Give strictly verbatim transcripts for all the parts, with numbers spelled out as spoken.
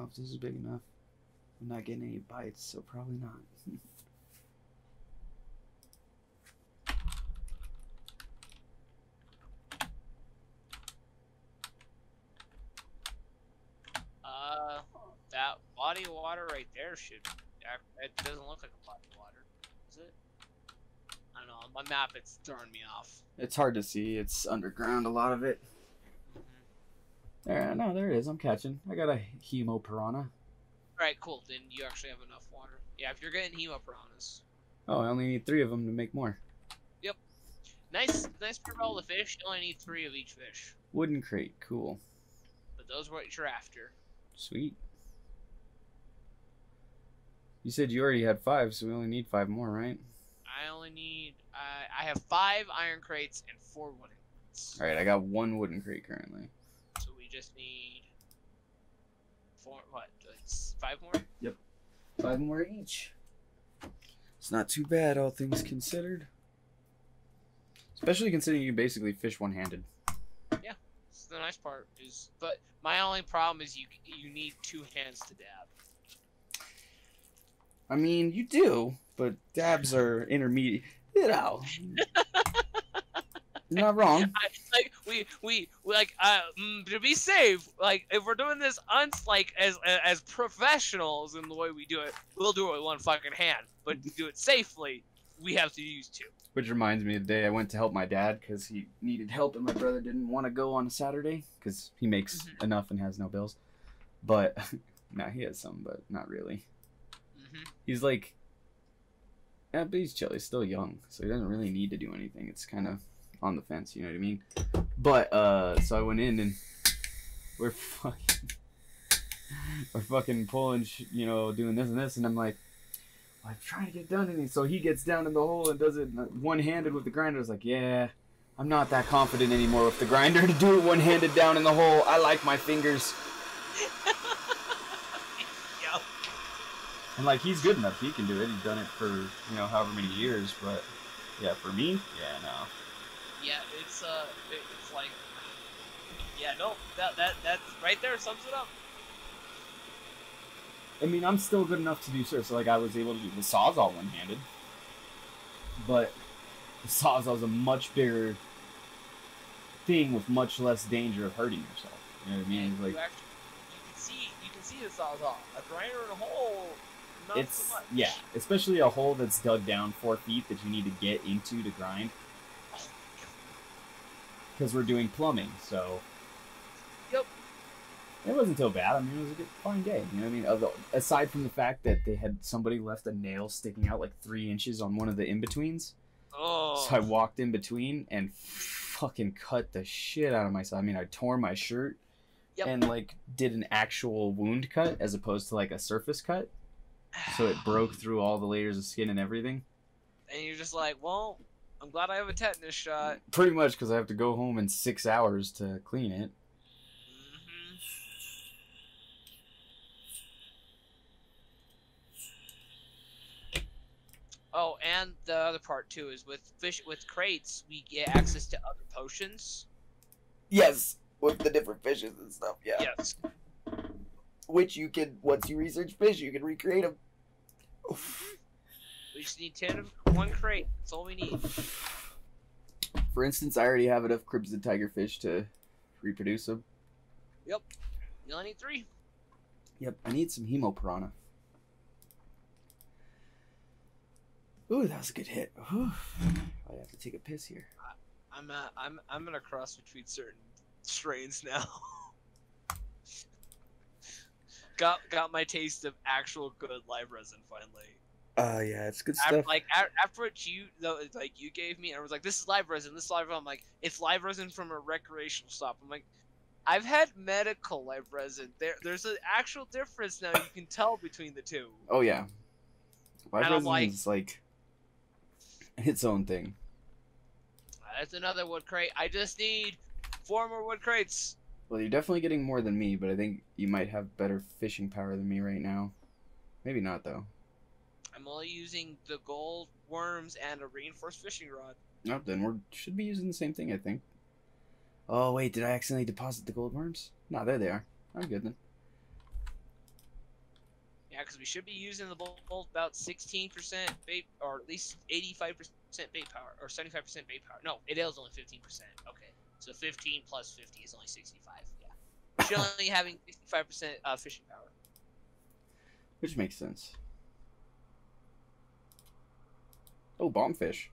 know if this is big enough. I'm not getting any bites, so probably not. uh, that body of water right there should... It doesn't look like a body of water, is it? I don't know. On my map, it's throwing me off. It's hard to see. It's underground, a lot of it. There, no, there it is. I'm catching. I got a Hemo Piranha. Alright, cool. Then you actually have enough water. Yeah, if you're getting Hemo Piranhas. Oh, I only need three of them to make more. Yep. Nice, nice for all the fish. You only need three of each fish. Wooden crate. Cool. But those are what you're after. Sweet. You said you already had five, so we only need five more, right? I only need... Uh, I have five iron crates and four wooden crates. Alright, I got one wooden crate currently. Just need four, what, five more? Yep. Five more each. It's not too bad, all things considered. Especially considering you basically fish one-handed. Yeah, that's the nice part. Is, but my only problem is you you need two hands to dab. I mean, you do, but dabs are intermediate. You know. You're not wrong. I, like we, we, we like uh, to be safe. Like if we're doing this, uns like as as professionals in the way we do it, we'll do it with one fucking hand. But to do it safely, we have to use two. Which reminds me, of the day I went to help my dad because he needed help, and my brother didn't want to go on a Saturday because he makes mm-hmm. enough and has no bills. But now nah, he has some, but not really. Mm-hmm. He's like, yeah, but he's chill. He's still young, so he doesn't really need to do anything. It's kind of on the fence, you know what I mean? But, uh, so I went in and we're fucking, we're fucking pulling, sh you know, doing this and this, and I'm like, well, I'm trying to get done anything. So he gets down in the hole and does it one-handed with the grinder. I was like, yeah, I'm not that confident anymore with the grinder to do it one-handed down in the hole. I like my fingers. Yep. I'm like, he's good enough. He can do it. He's done it for, you know, however many years. But, yeah, for me, yeah, no. Yeah, it's uh, it's like, yeah, no, that that that's right there sums it up. I mean, I'm still good enough to do surf, so like I was able to do the sawzall one-handed, but the sawzall is a much bigger thing with much less danger of hurting yourself. You know what I mean? Yeah, like, you, actually, you can see, you can see the sawzall. A grinder in a hole, not it's, so much. Yeah, especially a hole that's dug down four feet that you need to get into to grind. Because we're doing plumbing, so yep, it wasn't so bad. I mean, it was a good, fine day. You know what I mean? Aside from the fact that they had somebody left a nail sticking out like three inches on one of the in betweens, oh, so I walked in between and fucking cut the shit out of myself. I mean, I tore my shirt yep. and like did an actual wound cut as opposed to like a surface cut, so it broke through all the layers of skin and everything. And you're just like, well, I'm glad I have a tetanus shot. Pretty much, because I have to go home in six hours to clean it. Mm-hmm. Oh, and the other part too is with fish with crates, we get access to other potions. Yes, with the different fishes and stuff. Yeah. Yes. Which you can, once you research fish, you can recreate them. Oof. We just need ten of one crate. That's all we need. For instance, I already have enough cribs of tigerfish to reproduce them. Yep. You only need three. Yep. I need some Hemo Piranha. Ooh, that was a good hit. Whew. I have to take a piss here. I, I'm uh, I'm I'm gonna cross between certain strains now. got got my taste of actual good live resin finally. Oh uh, yeah, it's good stuff. After, like after what you though, like you gave me, I was like, "This is live resin. This is live resin." I'm like, "It's live resin from a recreational stop." I'm like, "I've had medical live resin. There, there's an actual difference now. You can tell between the two." Oh yeah, live and resin like, is like its own thing. That's another wood crate. I just need four more wood crates. Well, you're definitely getting more than me, but I think you might have better fishing power than me right now. Maybe not though. I'm only using the gold worms and a reinforced fishing rod. Nope, then we should be using the same thing, I think. Oh, wait, did I accidentally deposit the gold worms? No, there they are. I'm good then. now because we should be using the bolt about sixteen percent bait, or at least eighty-five percent bait power, or seventy-five percent bait power. No, it is only fifteen percent. Okay, so fifteen plus fifty is only sixty-five. Yeah, we should only having sixty-five percent uh, fishing power, which makes sense. Oh, bombfish.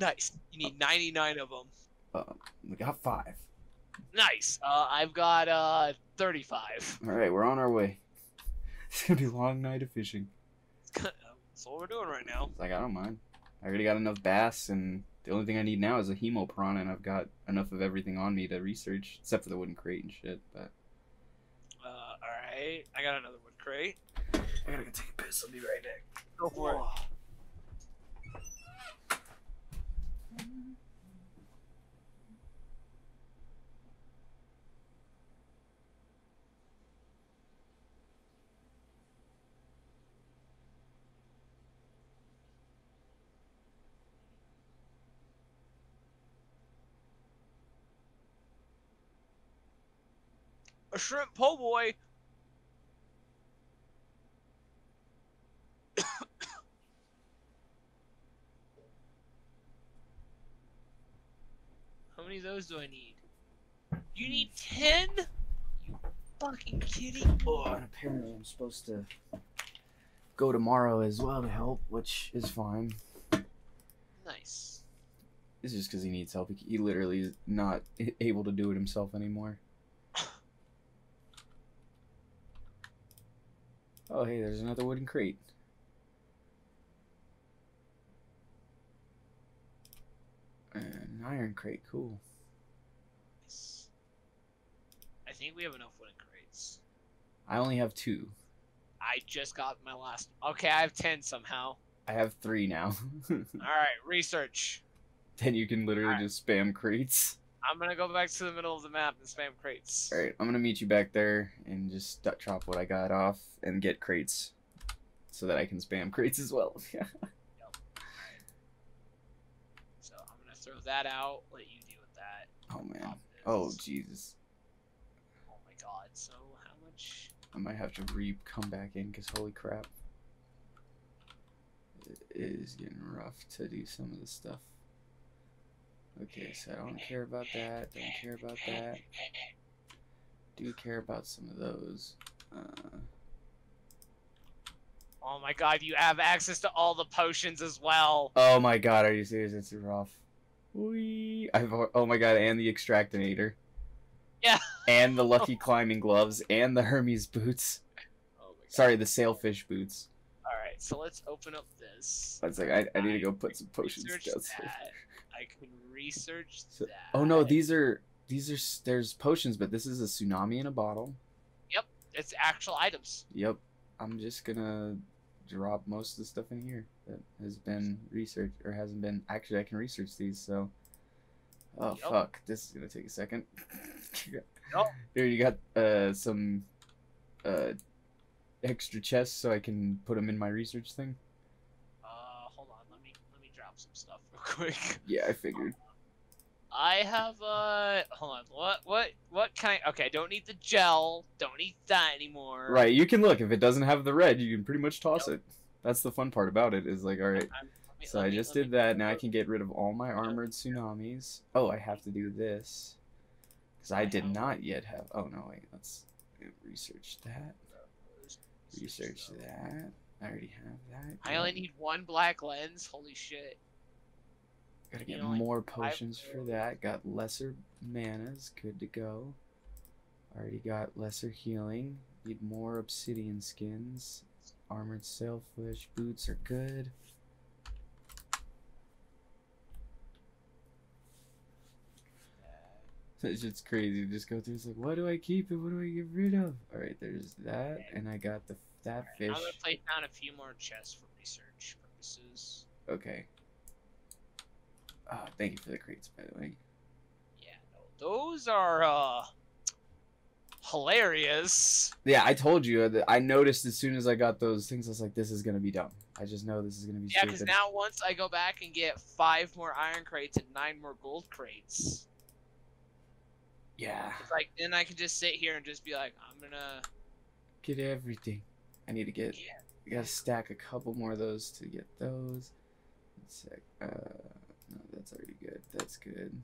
Nice. You need uh, ninety-nine of them. Uh, we got five. Nice. Uh, I've got uh thirty-five. All right, we're on our way. It's gonna be a long night of fishing. That's what we're doing right now. Like, I don't mind. I already got enough bass, and the only thing I need now is a hemo prawn, and I've got enough of everything on me to research, except for the wooden crate and shit. But uh, all right, I got another wood crate. I gotta go take a piss. I'll be right back. Go for it. A shrimp po' boy. How many of those do I need? You need ten? You fucking kidding? Oh, and apparently I'm supposed to go tomorrow as well to help, which is fine. Nice. It's just because he needs help. He literally is not able to do it himself anymore. Oh, hey, there's another wooden crate. An iron crate, cool. Nice. I think we have enough wooden crates. I only have two. I just got my last... Okay, I have ten somehow. I have three now. Alright, research. Then you can literally right. just spam crates. I'm gonna go back to the middle of the map and spam crates. Alright, I'm gonna meet you back there and just chop what I got off and get crates so that I can spam crates as well. Yep. All right. So I'm gonna throw that out, let you deal with that. Oh man. Oh Jesus. Oh my god, so how much? I might have to re come back in because holy crap. It is getting rough to do some of this stuff. Okay, so I don't care about that, don't care about that. Do care about some of those. Uh... Oh my god, you have access to all the potions as well! Oh my god, are you serious? It's rough. Whee! I've, oh my god, and the Extractinator. Yeah! And the Lucky Climbing Gloves, and the Hermes Boots. Oh my god. Sorry, the Sailfish Boots. Alright, so let's open up this. It's like, I, I need to go put some potions down. I can research so, that. Oh no, these are these are there's potions, but this is a tsunami in a bottle. Yep, it's actual items. Yep, I'm just gonna drop most of the stuff in here that has been researched or hasn't been. Actually, I can research these. So, oh yep. fuck, this is gonna take a second. Yep. Here you got uh, some uh, extra chests, so I can put them in my research thing. Some stuff real quick. Yeah, I figured. I have uh hold on, what what what kind okay, I don't need the gel, don't need that anymore. Right, you can look, if it doesn't have the red, you can pretty much toss nope. it. That's the fun part about it, is like, alright. So I just did that, now I can get rid of all my armored tsunamis. Oh, I have to do this. Because I did not yet have oh no wait, let's research that. Research that. I already have that. I only need one black lens, holy shit. Gotta get more potions for that. Got lesser manas. Good to go. Already got lesser healing. Need more obsidian skins. Armored sailfish. Boots are good. It's just crazy. Just go through. It's like, what do I keep and what do I get rid of? Alright, there's that. And I got the that fish. I'm going to place down a few more chests for research purposes. Okay. Uh, thank you for the crates, by the way. Yeah, no, those are uh, hilarious. Yeah, I told you. That I noticed as soon as I got those things, I was like, this is going to be dumb. I just know this is going to be Yeah, because now once I go back and get five more iron crates and nine more gold crates. Yeah. It's like, then I can just sit here and just be like, I'm going to... get everything. I need to get, I gotta stack a couple more of those to get those. Let's see, uh, no, that's already good. That's good.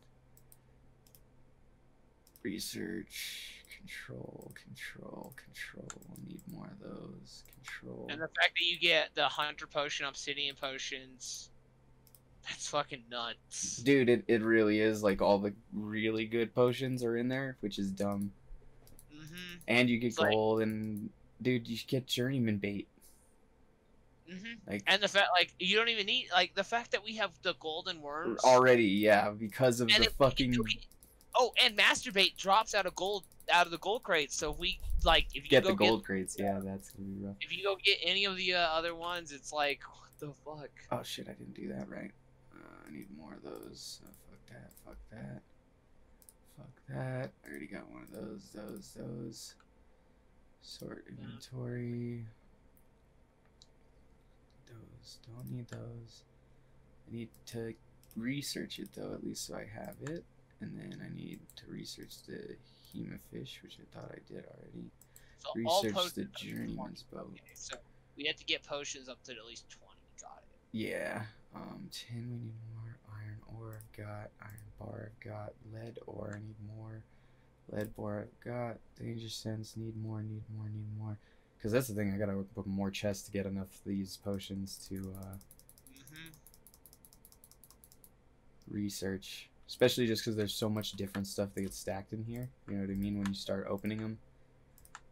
Research, control, control, control. We'll need more of those. Control. And the fact that you get the Hunter Potion, Obsidian Potions, that's fucking nuts. Dude, it, it really is. Like, all the really good potions are in there, which is dumb. Mm-hmm. And you get it's gold, like, and, dude, you get Journeyman bait. Mm-hmm. Like, and the fact, like, you don't even need, like, the fact that we have the golden worms. Already, yeah, because of the it, fucking... It, it, Oh, and masturbate drops out of gold out of the gold crates. So if we like, if you get go the gold get, crates, yeah, that's gonna be rough. If you go get any of the uh, other ones, it's like, what the fuck? Oh shit, I didn't do that right. Uh, I need more of those. Oh, fuck that. Fuck that. Fuck that. I already got one of those. Those. Those. Sort inventory. Those. Don't need those. I need to research it though, at least so I have it. And then I need to research the Hemafish, which I thought I did already. So research the Journeyman's boat. Okay, so we have to get potions up to at least twenty. Got it. Yeah. Um, tin, we need more. Iron ore, I've got. Iron bar, I've got. Lead ore, I need more. Lead bar, I've got. Danger sense, need more, need more, need more. Because that's the thing, I gotta put more chests to get enough of these potions to uh, mm-hmm. research. Especially just because there's so much different stuff that gets stacked in here. You know what I mean? When you start opening them,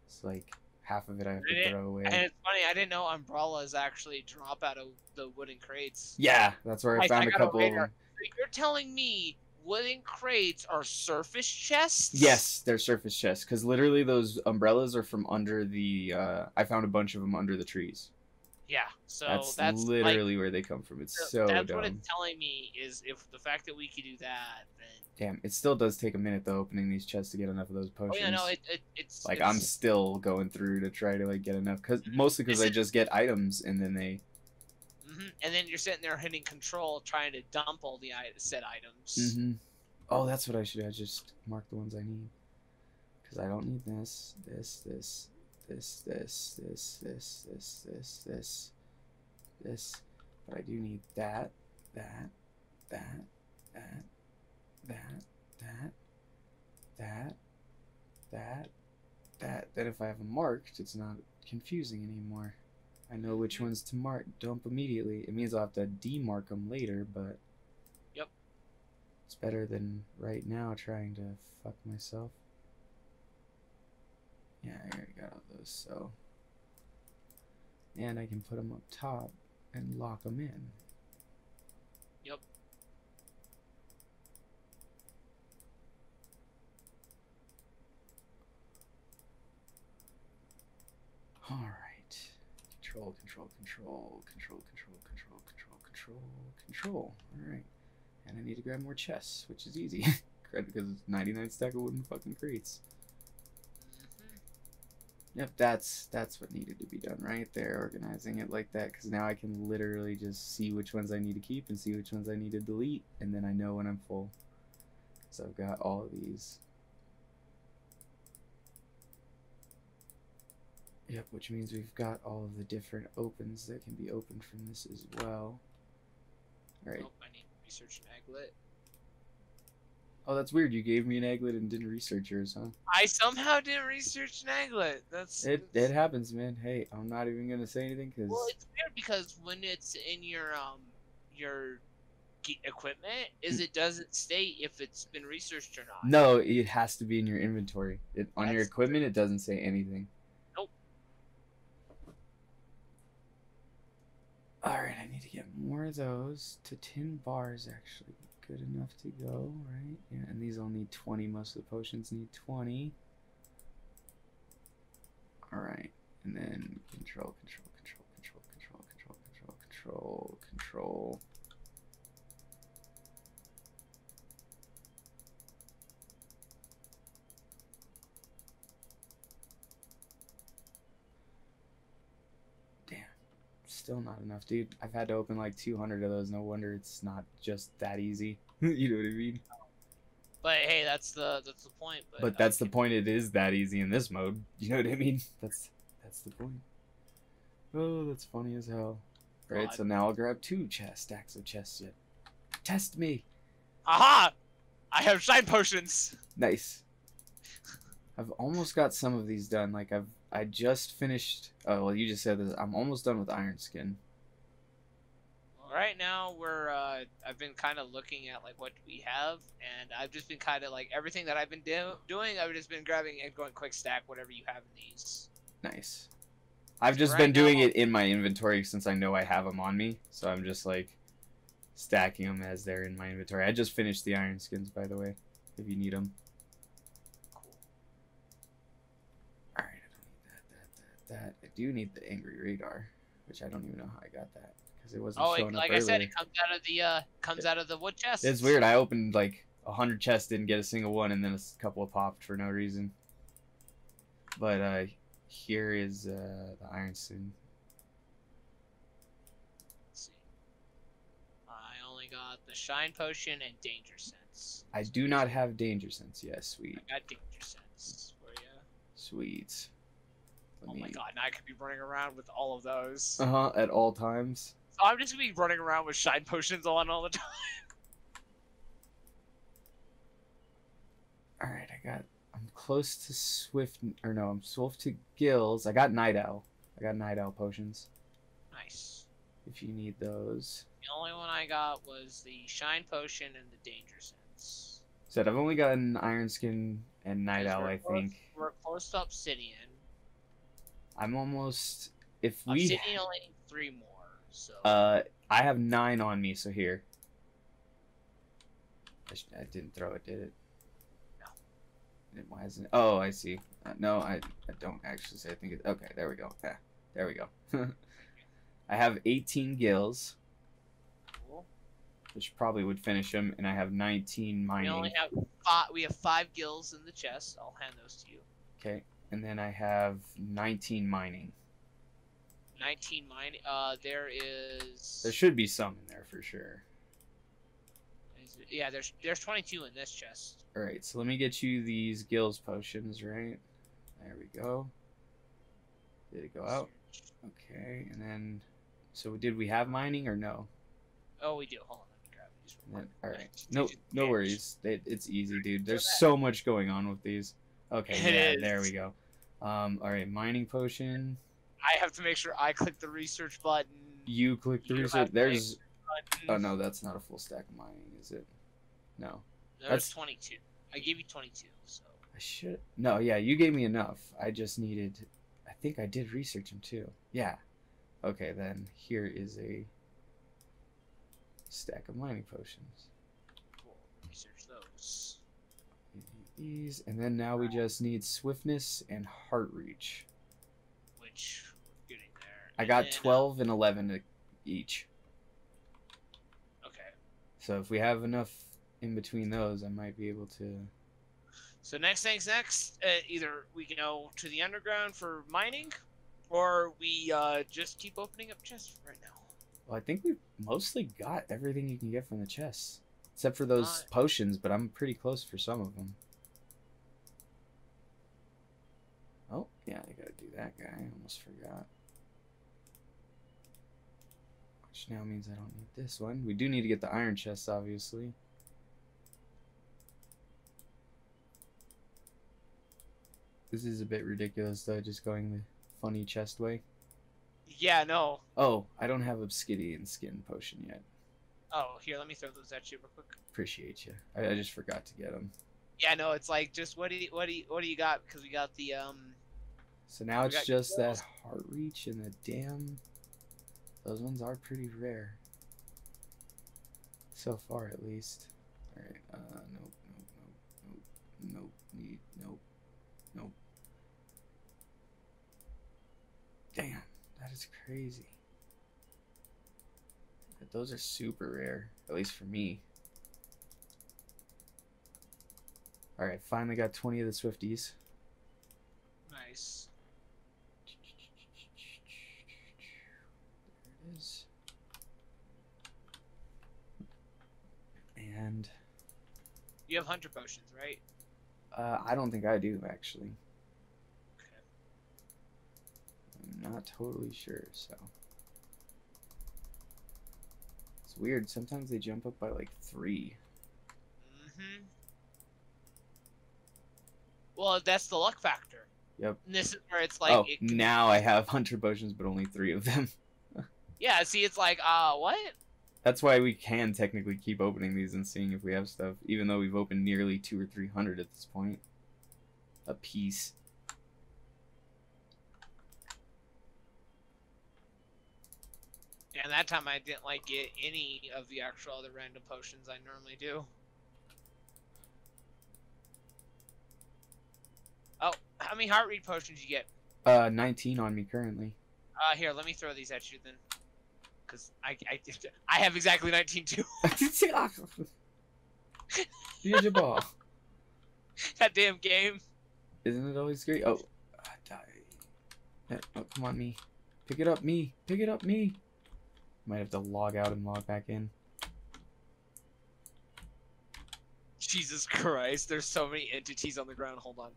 it's like half of it I have to throw away. And it's funny, I didn't know umbrellas actually drop out of the wooden crates. Yeah, that's where I, I found I a couple. A of them. You're telling me wooden crates are surface chests? Yes, they're surface chests. Because literally those umbrellas are from under the... Uh, I found a bunch of them under the trees. Yeah, so that's, that's literally like, where they come from. It's so, so that's dumb. What it's telling me is if the fact that we could do that, then damn, it still does take a minute though opening these chests to get enough of those potions. Oh yeah, no, it, it, it's like it's... I'm still going through to try to like get enough, cause mm-hmm. mostly because I it... just get items and then they. Mm-hmm. And then you're sitting there hitting control trying to dump all the set items. Mm-hmm. Oh, that's what I should. I just mark the ones I need, because I don't need this, this, this. This, this, this, this, this, this, this, this, but I do need that, that, that, that, that, that, that, that, that, that if I have them marked, it's not confusing anymore. I know which ones to mark, dump immediately. It means I'll have to demark them later, but yep, it's better than right now trying to fuck myself. Yeah, I already got all those, so... And I can put them up top and lock them in. Yep. Alright. Control, control, control, control, control, control, control, control, control. Alright. And I need to grab more chests, which is easy. Because it's ninety-nine stack of wooden fucking crates. Yep, that's that's what needed to be done right there, organizing it like that, because now I can literally just see which ones I need to keep and see which ones I need to delete, and then I know when I'm full. So I've got all of these. Yep, which means we've got all of the different opens that can be opened from this as well. All right. Oh, I need to research an aglet. Oh, that's weird. You gave me an aglet and didn't research yours, huh? I somehow didn't research an aglet. That's it. That's... It happens, man. Hey, I'm not even gonna say anything because. Well, it's weird because when it's in your um your equipment, is it doesn't state if it's been researched or not. No, it has to be in your inventory. It on that's your equipment, true. It doesn't say anything. Nope. All right, I need to get more of those to tin bars actually. Good enough to go, right? Yeah, and these all need twenty. Most of the potions need twenty. All right, and then control, control, control, control, control, control, control, control, control. Still not enough, dude. I've had to open like two hundred of those. No wonder it's not just that easy. You know what I mean? But hey, that's the that's the point. But, but that's the point. It is that easy in this mode. You know what I mean? That's that's the point. Oh, that's funny as hell. Great, God. So now I'll grab two chest stacks of chests yet. Test me! Aha! I have shine potions! Nice. I've almost got some of these done. Like, I've I just finished... Oh, well, you just said this. I'm almost done with Iron Skin. Well, right now, we're... Uh, I've been kind of looking at, like, what we have. And I've just been kind of, like, everything that I've been do doing, I've just been grabbing and going quick stack whatever you have in these. Nice. I've just right been doing now, it in my inventory since I know I have them on me. So I'm just, like, stacking them as they're in my inventory. I just finished the Iron Skins, by the way, if you need them. That I do need the angry radar, which I don't even know how I got that because it wasn't oh, showing it, like up. Like I earlier. said, it comes out of the uh, comes it, out of the wood chest. It's weird. I opened like a hundred chests, didn't get a single one, and then a couple popped for no reason. But uh, here is uh, the iron skin. Let's see, I only got the shine potion and danger sense. I do not have danger sense. Yes, yeah, sweet. I got danger sense for you. Sweet. Oh my god, now I could be running around with all of those. Uh-huh, at all times. So I'm just going to be running around with shine potions on all the time. Alright, I got... I'm close to Swift... Or no, I'm Swift to Gills. I got Night Owl. I got Night Owl potions. Nice. If you need those. The only one I got was the shine potion and the danger sense. Said I've only gotten Iron Skin and Night Owl, I close, think. We're close to Obsidian. I'm almost. If we. Obsidian only need three more. So. Uh, I have nine on me, so here. I, should, I didn't throw it, did it? No. It, why isn't it? Oh, I see. Uh, no, I, I don't actually say. I think it. Okay, there we go. Yeah, there we go. I have eighteen gills. Cool. Which probably would finish them, and I have nineteen mining. We only have five. We have five gills in the chest. I'll hand those to you. Okay. And then I have nineteen mining. nineteen mining? Uh, there is... There should be some in there for sure. Yeah, there's there's twenty-two in this chest. Alright, so let me get you these gills potions, right? There we go. Did it go out? Okay, and then... So did we have mining or no? Oh, we do. Hold on, let me grab these real quick. Alright. No, no worries. It, it's easy, dude. There's so much going on with these. Okay, yeah, there we go. Um, all right, mining potion. I have to make sure I click the research button. You click the you research. There's. Research oh no, that's not a full stack of mining, is it? No. There's that's twenty-two. I gave you twenty-two. So. I should. No, yeah, you gave me enough. I just needed. I think I did research them too. Yeah. Okay, then here is a stack of mining potions. Cool. Research those. These, and then now we just need swiftness and heart reach. Which we're getting there. I and got then, twelve uh, and eleven each. Okay. So if we have enough in between those, I might be able to. So next thing's next. Uh, either we can go to the underground for mining, or we uh, just keep opening up chests right now. Well, I think we've mostly got everything you can get from the chests, except for those uh, potions. But I'm pretty close for some of them. Oh, yeah, I gotta do that guy. I almost forgot. Which now means I don't need this one. We do need to get the iron chests, obviously. This is a bit ridiculous, though, just going the funny chest way. Yeah, no. Oh, I don't have Obsidian Skin Potion yet. Oh, here, let me throw those at you real quick. Appreciate you. I, I just forgot to get them. Yeah, no, it's like, just what do you, what do you, what do you got? Because we got the, um... So now it's just that heart reach and the damn... Those ones are pretty rare. So far, at least. Alright, uh, nope, nope, nope, nope, nope, need, nope, nope. Damn, that is crazy. But those are super rare, at least for me. Alright, finally got twenty of the Swifties. Nice. There it is. And... You have Hunter Potions, right? Uh, I don't think I do, actually. Okay. not totally sure, so. It's weird, sometimes they jump up by like three. Mm-hmm. Well, that's the luck factor. Yep. And this is where it's like... Oh, it can... now I have hunter potions, but only three of them. Yeah, see, it's like, uh, what? That's why we can technically keep opening these and seeing if we have stuff, even though we've opened nearly two or three hundred at this point. A piece. And that time I didn't, like, get any of the actual other random potions I normally do. Oh, how many heart read potions you get? Uh, nineteen on me currently. Uh, here, let me throw these at you then. Because I, I, I have exactly nineteen too. Use your ball. That damn game. Isn't it always great? Oh, I die. Oh, come on, me. Pick it up, me. Pick it up, me. Might have to log out and log back in. Jesus Christ, there's so many entities on the ground. Hold on.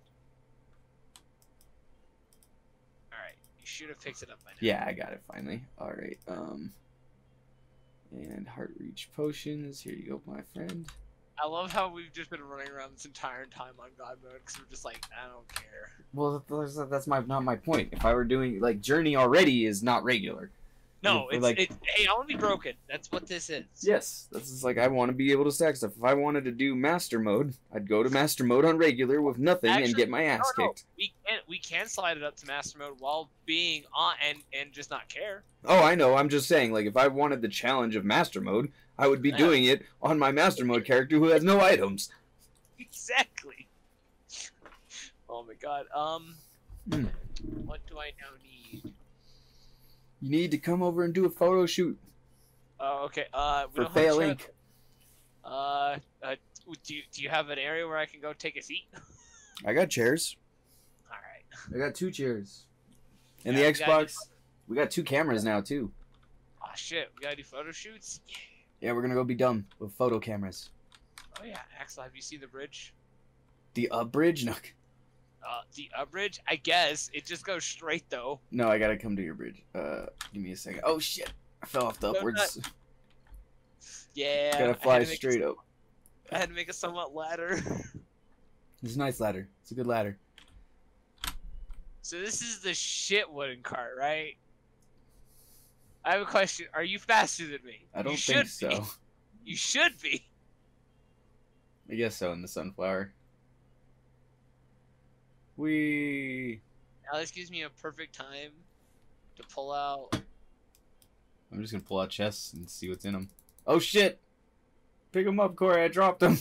Alright, you should have picked it up by now. Yeah, I got it finally. Alright, um... and heart reach potions. Here you go, my friend. I love how we've just been running around this entire time on God mode, because we're just like, I don't care. Well, that's my not my point. If I were doing, like, Journey already is not regular. No, it's, like, it's, hey, I want to be broken. That's what this is. Yes, this is like, I want to be able to stack stuff. If I wanted to do master mode, I'd go to master mode on regular with nothing Actually, and get my ass no, no. kicked. We can, we can slide it up to master mode while being on and, and just not care. Oh, I know. I'm just saying, like, if I wanted the challenge of master mode, I would be yeah. doing it on my master mode character who has no items. Exactly. Oh, my God. Um, mm. What do I now need? You need to come over and do a photo shoot. Oh, okay. Uh, we for Fail Incorporated. Uh, uh, do you, do you have an area where I can go take a seat? I got chairs. All right. I got two chairs. And yeah, the Xbox, we, gotta do... we got two cameras now too. Oh shit! We gotta do photo shoots. Yeah. Yeah, we're gonna go be dumb with photo cameras. Oh yeah, Axel, have you seen the bridge? The uh bridge, no. Uh, the uh, bridge? I guess. It just goes straight, though. No, I gotta come to your bridge. Uh, give me a second. Oh, shit. I fell off the no, upwards. Not... Yeah. Gotta fly straight a... up. I had to make a somewhat ladder. It's a nice ladder. It's a good ladder. So this is the shit wooden cart, right? I have a question. Are you faster than me? I don't you think so. Be. You should be. I guess so in the sunflower. We. Now this gives me a perfect time to pull out. I'm just gonna pull out chests and see what's in them. Oh shit! Pick them up, Corey. I dropped them.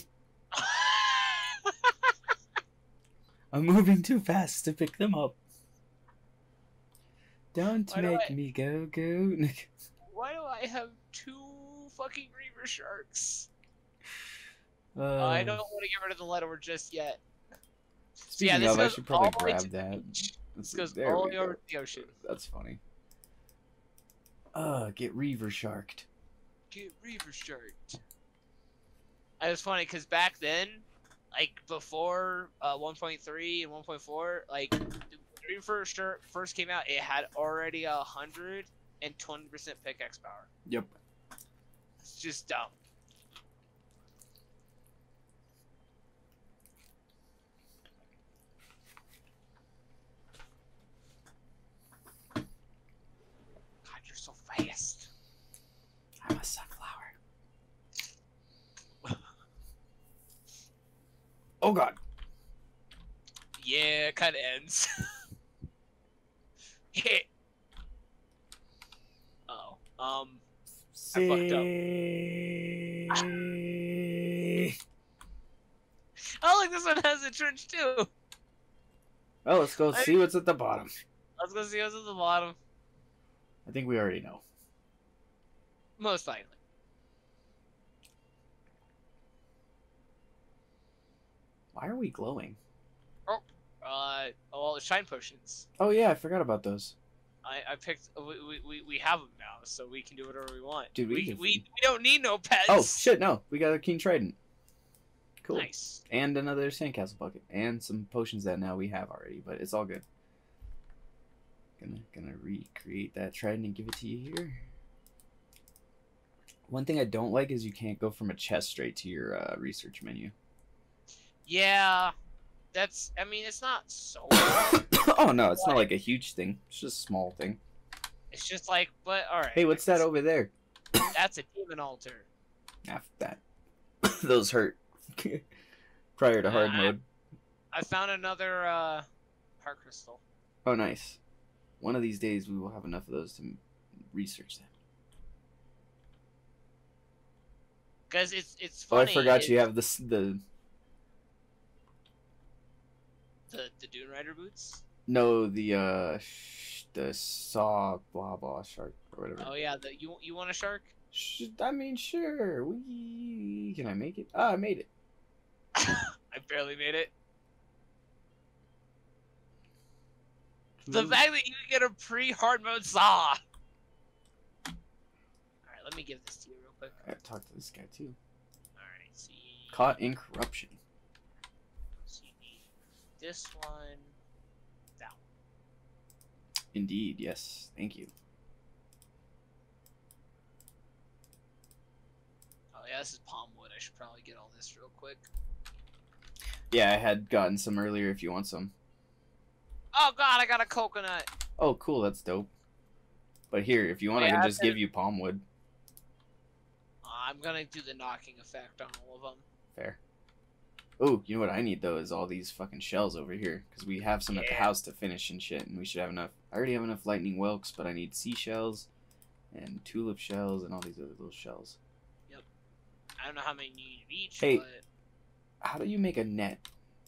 I'm moving too fast to pick them up. Don't why make do I... me go go. Why do I have two fucking Reaver Sharks? Uh... Uh, I don't want to get rid of the letter just yet. Speaking so yeah, this of, I should probably grab that. This goes all the way over to the ocean. That's funny. Uh, get Reaver Sharked. Get Reaver Sharked. It was funny because back then, like before uh, one point three and one point four, like Reaver Shark first came out, it had already a hundred and twenty percent pickaxe power. Yep. It's just dumb. Fast. I'm a sunflower. Oh god. Yeah, it kind of ends. Yeah. Uh oh, um, I fucked up. Oh look, this one has a trench too. Well, let's go I... see what's at the bottom. Let's go see what's at the bottom. I think we already know. Most likely. Why are we glowing? Oh, uh, well, shine potions. Oh yeah, I forgot about those. I, I picked. We, we we have them now, so we can do whatever we want. Dude, we we, we we don't need no pets. Oh shit, no, we got a King Trident. Cool. Nice. And another Sandcastle bucket, and some potions that now we have already, but it's all good. Gonna, gonna recreate that trident and give it to you here. One thing I don't like is you can't go from a chest straight to your uh, research menu. Yeah, that's, I mean, it's not so bad. Oh, no, it's but not like a huge thing. It's just a small thing. It's just like, but, all right. Hey, what's that over there? That's a demon altar. After that. Those hurt. Prior to hard uh, mode. I found another uh, heart crystal. Oh, nice. One of these days we will have enough of those to research that. Because it's, it's funny. Oh, I forgot it's, you have this, the... The, the Dune Rider boots? No, the uh, sh the saw blah blah shark or whatever. Oh yeah, the, you you want a shark? Sh I mean, sure. We can I make it? Ah, I made it. I barely made it. The Ooh. fact that you get a pre-hard mode saw. All right, let me give this to you real quick. I gotta talk to this guy too. All right, see. Caught in corruption. This one, that one. Indeed, yes. Thank you. Oh yeah, this is palm wood. I should probably get all this real quick. Yeah, I had gotten some earlier if you want some. Oh god, I got a coconut. Oh cool, that's dope. But here, if you want, Wait, I can I just said... give you palm wood. I'm gonna do the knocking effect on all of them. Fair. Oh, you know what I need, though, is all these fucking shells over here. Because we have some yeah. at the house to finish and shit, and we should have enough. I already have enough lightning whelks, but I need seashells and tulip shells and all these other little shells. Yep. I don't know how many you need of each, hey, but... how do you make a net?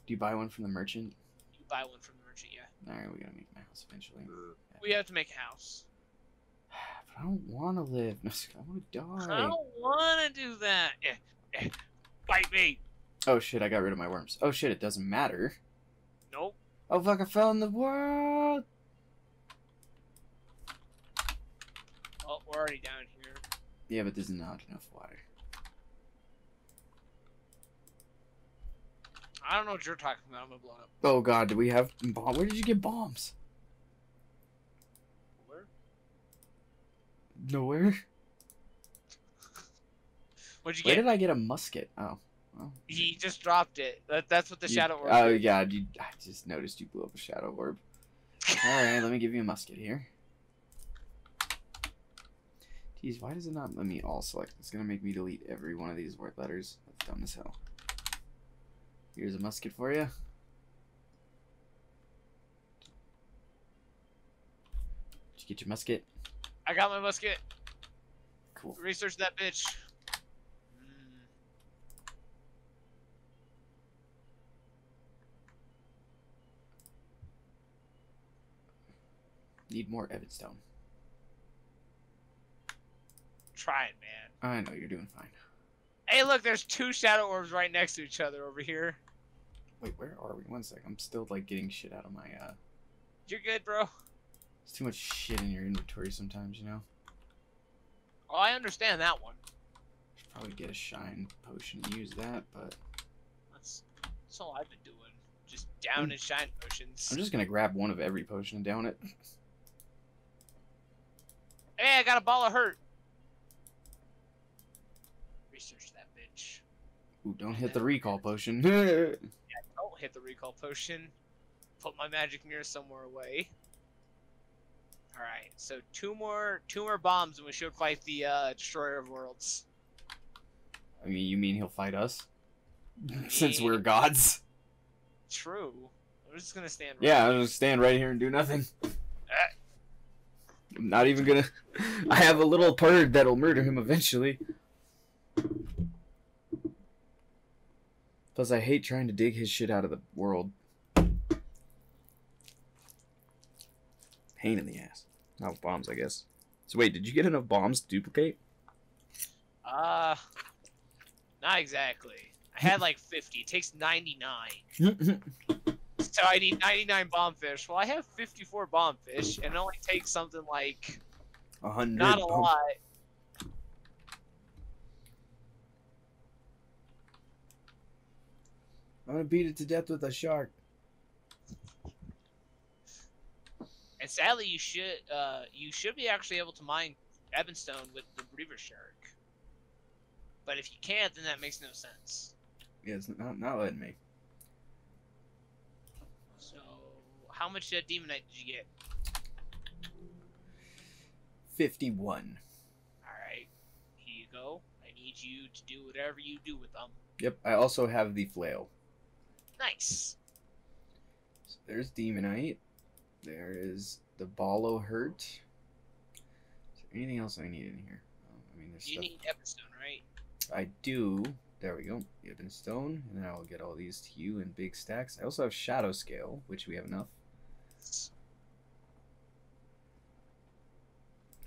Do you buy one from the merchant? You buy one from the merchant, yeah. Alright, we gotta make a house eventually. Yeah. We have to make a house. But I don't want to live. No, I want to die. I don't want to do that. Bite me. Oh shit, I got rid of my worms. Oh shit, it doesn't matter. Nope. Oh fuck, I fell in the world! Oh, we're already down here. Yeah, but there's not enough water. I don't know what you're talking about, I'm gonna blow it up. Oh god, do we have bombs? Where did you get bombs? Where? Nowhere? What'd you get? Where did I get a musket? Oh. Well, he just dropped it. That, that's what the you, shadow orb Oh, is. yeah. You, I just noticed you blew up a shadow orb. Alright, let me give you a musket here. Jeez, why does it not let me all select? It's going to make me delete every one of these word letters. That's dumb as hell. Here's a musket for you. Did you get your musket? I got my musket. Cool. Research that bitch. Need more Ebonstone. Try it, man. I know, you're doing fine. Hey, look, there's two shadow orbs right next to each other over here. Wait, where are we? One sec. I'm still, like, getting shit out of my, uh... You're good, bro. There's too much shit in your inventory sometimes, you know? Oh, I understand that one. Should probably get a shine potion and use that, but... That's, that's all I've been doing. Just down I'm... and shine potions. I'm just gonna grab one of every potion and down it. Hey, I got a ball o' hurt. Research that bitch. Ooh, don't hit the recall potion. Yeah, don't hit the recall potion. Put my magic mirror somewhere away. Alright, so two more two more bombs and we should fight the uh, Destroyer of Worlds. I mean, you mean he'll fight us? Since we're gods? True. I'm just gonna stand right Yeah, here. I'm just stand right here and do nothing. I'm not even gonna... I have a little bird that'll murder him eventually. Plus, I hate trying to dig his shit out of the world. Pain in the ass. Not bombs, I guess. So wait, did you get enough bombs to duplicate? Uh... Not exactly. I had like fifty. It takes ninety-nine. So I need ninety-nine bombfish. Well, I have fifty-four bombfish, and it only takes something like one hundred. Not a bomb. lot. I'm gonna beat it to death with a shark. And sadly, you should uh, you should be actually able to mine Ebonstone with the Reaver Shark. But if you can't, then that makes no sense. Yeah, it's not, not letting me. So, how much uh, Demonite did you get? fifty-one. Alright, here you go. I need you to do whatever you do with them. Yep, I also have the flail. Nice. So there's Demonite. There is the Ball o' Hurt. Is there anything else I need in here? Um, I mean, there's you stuff. Need Ebonstone, right? I do. There we go. Ebonstone, and then I'll get all these to you in big stacks. I also have Shadow Scale, which we have enough.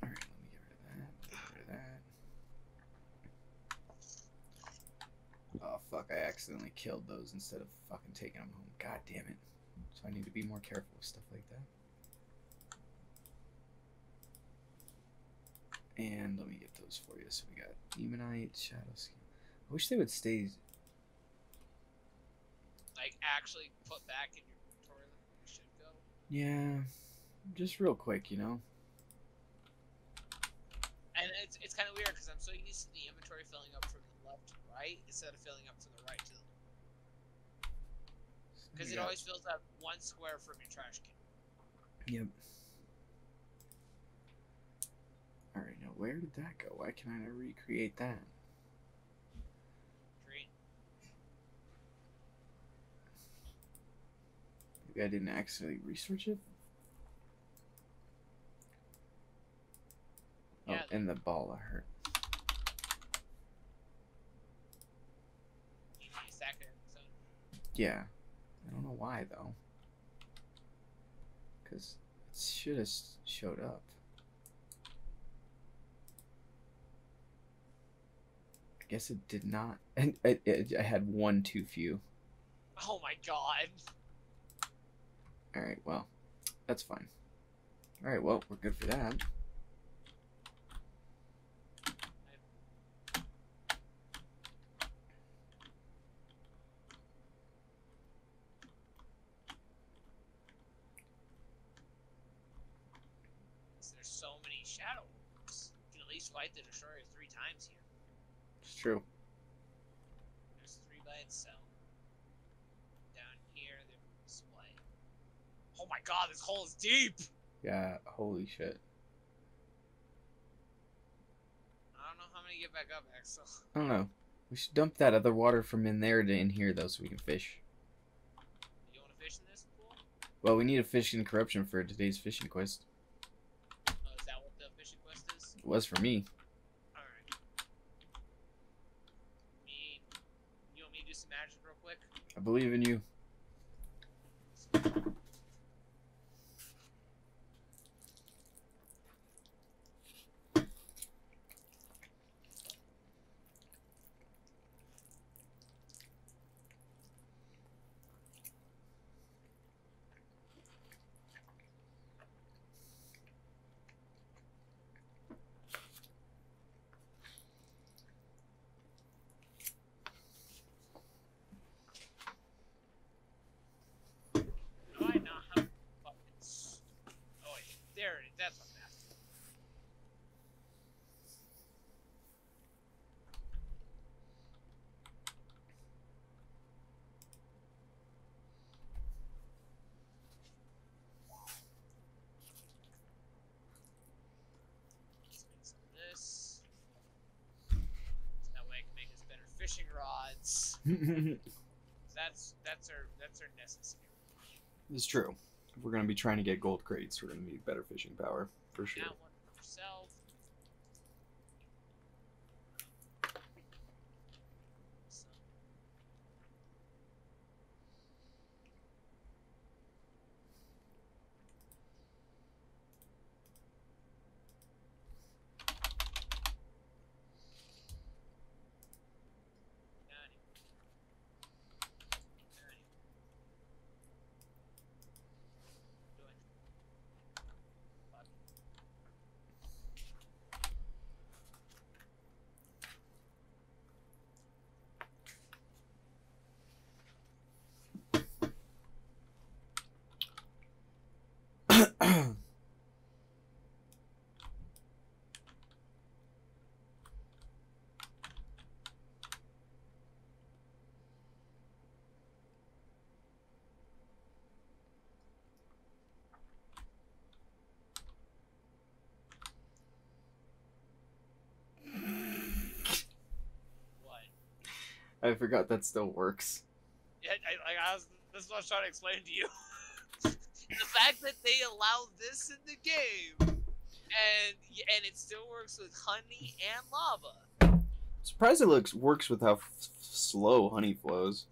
All right, let me get rid of that. Get rid of that. Oh fuck! I accidentally killed those instead of fucking taking them home. God damn it! So I need to be more careful with stuff like that. And let me get those for you. So we got Demonite, Shadow Scale. I wish they would stay. Like, actually put back in your inventory that they should go? Yeah. Just real quick, you know? And it's, it's kind of weird because I'm so used to the inventory filling up from the left to right instead of filling up from the right to the left. Because it got... always fills up one square from your trash can. Yep. Alright, now where did that go? Why can I not recreate that? I didn't actually research it. Yeah. Oh, and the Ball of Hurt. Yeah. I don't know why, though. Because it should have showed up. I guess it did not. And I, I had one too few. Oh my god. Alright, well, that's fine. Alright, well, we're good for that. There's so many shadows. You can at least fight the Destroyer three times here. It's true. There's three by itself. Oh my god, this hole is deep! Yeah, holy shit. I don't know how I'm gonna get back up, Axel. I don't know. We should dump that other water from in there to in here, though, so we can fish. You wanna fish in this pool? Well, we need a fish in corruption for today's fishing quest. Oh, is that what the fishing quest is? It was for me. Alright. Me... You want me to do some magic real quick? I believe in you. Rods. that's that's our that's our necessary. It's true. If we're gonna be trying to get gold crates, we're gonna need better fishing power for sure. That one for yourself. I forgot that still works. Yeah, I, I, I was, that's what I was trying to explain to you. The fact that they allowed this in the game, and and it still works with honey and lava. I'm surprised it looks works with how f slow honey flows.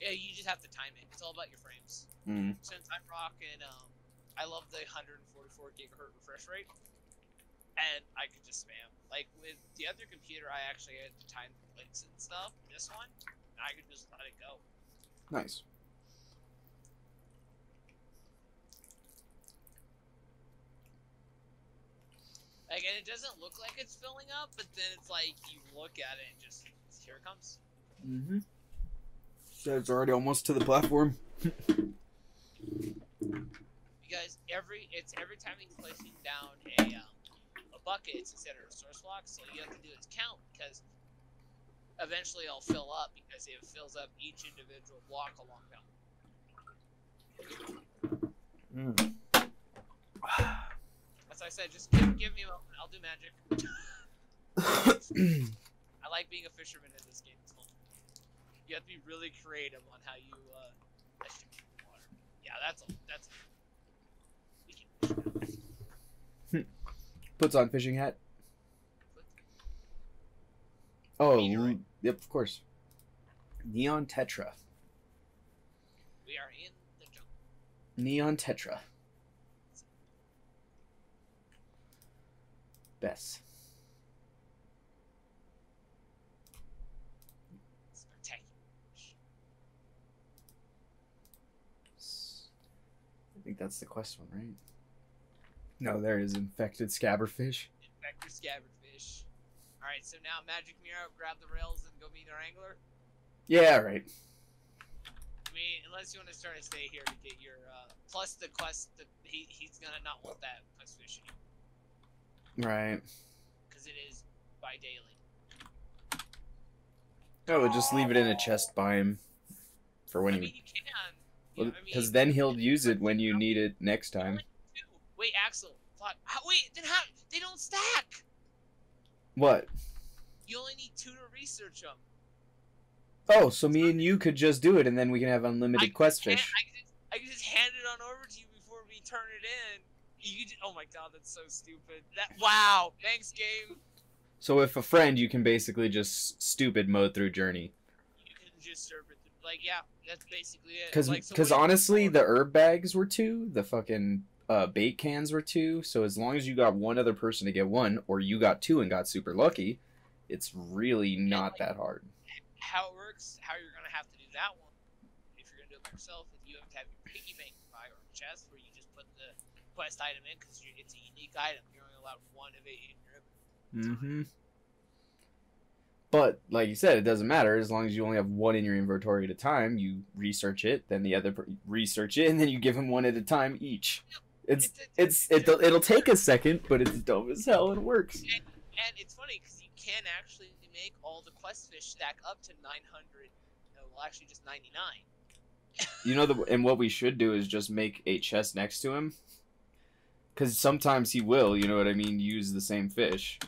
Yeah, you just have to time it. It's all about your frames. Mm. Since I'm rocking, um, I love the one forty-four gigahertz refresh rate, and I could just spam. Like with the other computer, I actually had to time the clicks and stuff. This one, I could just let it go. Nice. Like, and it doesn't look like it's filling up, but then it's like, you look at it and just, here it comes. Mm-hmm. So it's already almost to the platform. Because every, it's every time he's placing down a, um, a bucket, it's considered a resource block, so you have to do is count, because eventually it'll fill up, because it fills up each individual block along them. Mm. So I said, just give, give me a moment. I'll do magic. I like being a fisherman in this game. It's fun. You have to be really creative on how you uh, distribute the water. Yeah, that's all. That's all. We can fish. Puts on fishing hat. Oh, Meteorite. Yep, of course. Neon Tetra. We are in the jungle. Neon Tetra. Best. Spectacular. I think that's the quest one, right? No, there is Infected Scabberfish. Infected Scabberfish. Alright, so now Magic Mirror, grab the rails and go meet our angler? Yeah, right. I mean, unless you want to start to stay here to get your, uh, plus the quest, the, he, he's gonna not want that quest fish anymore. Right. Because it is by daily. Oh, we'll just leave it in a chest by him. For when I mean, you. Because well, I mean, then he'll use it when you need it next time. Wait, Axel. Wait, then how? They don't stack! What? You only need two to research them. Oh, so me and you could just do it and then we can have unlimited I quest fish. Hand, I, can just, I can just hand it on over to you before we turn it in. You did, oh my god, that's so stupid. That, wow, thanks, game. So if a friend, you can basically just stupid mode through Journey. You can just serve it. Through, like, yeah, that's basically it. Because like, so honestly, the herb bags were two, the fucking uh, bait cans were two, so as long as you got one other person to get one, or you got two and got super lucky, it's really not like, that hard. How it works, how you're going to have to do that one, if you're going to do it by yourself, you have to have your piggy bank by or chest where you just put the quest item in because it's a unique item. You're only allowed one of it in your inventory. Mm-hmm. But like you said, it doesn't matter as long as you only have one in your inventory at a time. You research it, then the other per research it, and then you give them one at a time each. It's it's, it's it, it'll, it'll take a second, but it's dope as hell and it works. And, and it's funny because you can actually make all the quest fish stack up to nine hundred. No, well, actually just ninety-nine. You know the and what we should do is just make a chest next to him. Because sometimes he will, you know what I mean, use the same fish.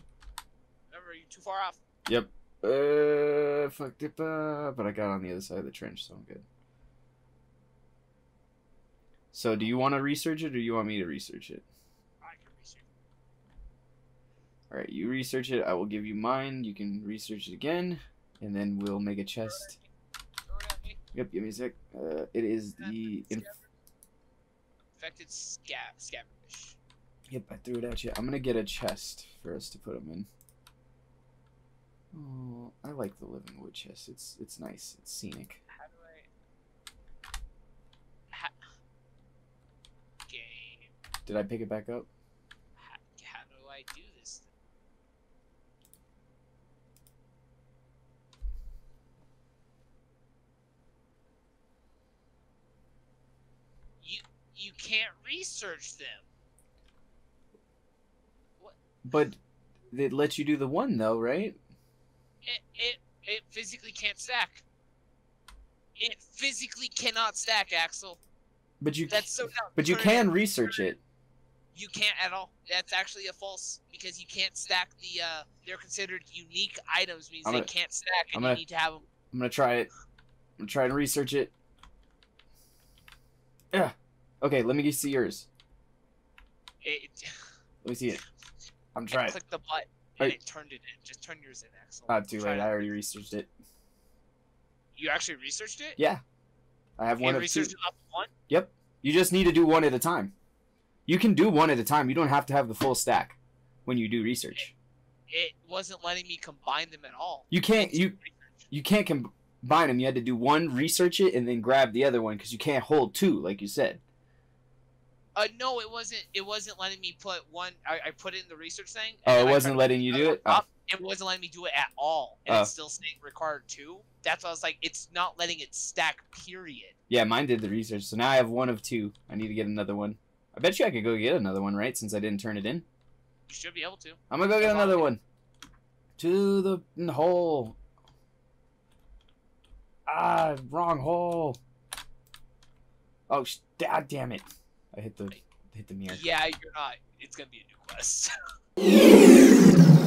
Remember, you're too far off. Yep. Uh, fucked it up, but I got on the other side of the trench, so I'm good. So, do you want to research it, or you want me to research it? I can research it. Alright, you research it, I will give you mine, you can research it again, and then we'll make a chest. Yep, give me a sec. Uh, it is the... Inf infected scab Scabberfish. Yep, I threw it at you. I'm going to get a chest for us to put them in. Oh, I like the living wood chest. It's it's nice. It's scenic. How do I... How... Game. Did I pick it back up? How, how do I do this? You, you can't research them. But it lets you do the one though, right? It it it physically can't stack. It physically cannot stack, Axel. But you that's so dumb. But you can research it. You can't at all. That's actually a false because you can't stack the. Uh, they're considered unique items means they can't stack, and you need to have them I'm gonna try it. I'm gonna try and research it. Yeah. Okay, let me see yours. It, let me see it. I'm trying. I clicked the button and right. It turned it in. Just turn yours in, Axel. Not too late. I already researched it. You actually researched it? Yeah. I have you one of two. Up one? Yep. You just need to do one at a time. You can do one at a time. You don't have to have the full stack when you do research. It, it wasn't letting me combine them at all. You can't. You you can't combine them. You had to do one, research it, and then grab the other one because you can't hold two, like you said. Uh, no, it wasn't. It wasn't letting me put one. I, I put it in the research thing. Oh, it wasn't letting you do it? Oh. It wasn't letting me do it at all, and oh. It's still saying required two. That's why I was like, it's not letting it stack. Period. Yeah, mine did the research, so now I have one of two. I need to get another one. I bet you I could go get another one, right? Since I didn't turn it in. You should be able to. I'm gonna go get another one. To the hole. Ah, wrong hole. Oh, God damn it! I hit the hit the mirror. Yeah, you're not. It's gonna be a new quest.